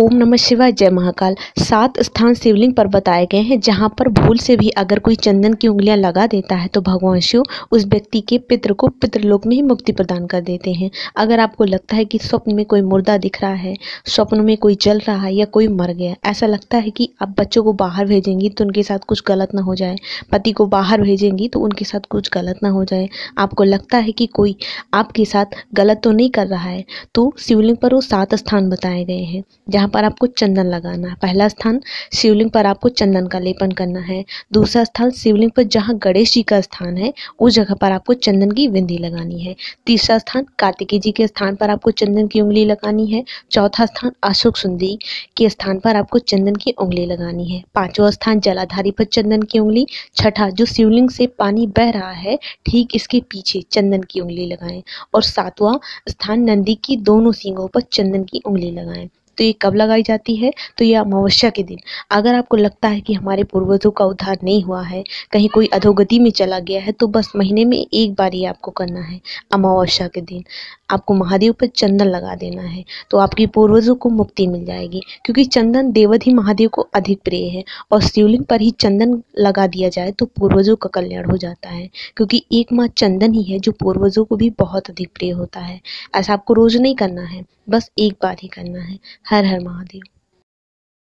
ओम नमः शिवाय। जय महाकाल। 7 स्थान शिवलिंग पर बताए गए हैं जहां पर भूल से भी अगर कोई चंदन की उंगलियां लगा देता है तो भगवान शिव उस व्यक्ति के पितृ को पितृलोक में ही मुक्ति प्रदान कर देते हैं। अगर आपको लगता है कि स्वप्न में कोई मुर्दा दिख रहा है, स्वप्न में कोई जल रहा है या कोई मर गया, ऐसा लगता है कि आप बच्चों को बाहर भेजेंगी तो उनके साथ कुछ गलत ना हो जाए, पति को बाहर भेजेंगी तो उनके साथ कुछ गलत ना हो जाए, आपको लगता है कि कोई आपके साथ गलत तो नहीं कर रहा है, तो शिवलिंग पर वो 7 स्थान बताए गए हैं जहाँ पर आपको चंदन लगाना है। पहला स्थान शिवलिंग पर आपको चंदन का लेपन करना है। दूसरा स्थान शिवलिंग पर जहाँ गणेश जी का स्थान है उस जगह पर आपको चंदन की बिंदी लगानी है। तीसरा स्थान कार्तिकी जी के स्थान पर आपको चंदन की उंगली लगानी है। चौथा स्थान अशोक सुंदरी के स्थान पर आपको चंदन की उंगली लगानी है। पांचवा स्थान जलाधारी पर चंदन की उंगली। छठा, जो शिवलिंग से पानी बह रहा है ठीक इसके पीछे चंदन की उंगली लगाएं। और सातवां स्थान नंदी की दोनों सींगों पर चंदन की उंगली लगाएं। तो ये कब लगाई जाती है? तो ये अमावस्या के दिन। अगर आपको लगता है कि हमारे पूर्वजों का उद्धार नहीं हुआ है, कहीं कोई अधोगति में चला गया है, तो बस महीने में एक बार ये आपको करना है। अमावस्या के दिन आपको महादेव पर चंदन लगा देना है तो आपके पूर्वजों को मुक्ति मिल जाएगी, क्योंकि चंदन देवधि महादेव को अधिक प्रिय है और शिवलिंग पर ही चंदन लगा दिया जाए तो पूर्वजों का कल्याण हो जाता है, क्योंकि एक मात्र चंदन ही है जो पूर्वजों को भी बहुत अधिक प्रिय होता है। ऐसा आपको रोज नहीं करना है, बस एक बार ही करना है। हर हर महादेव।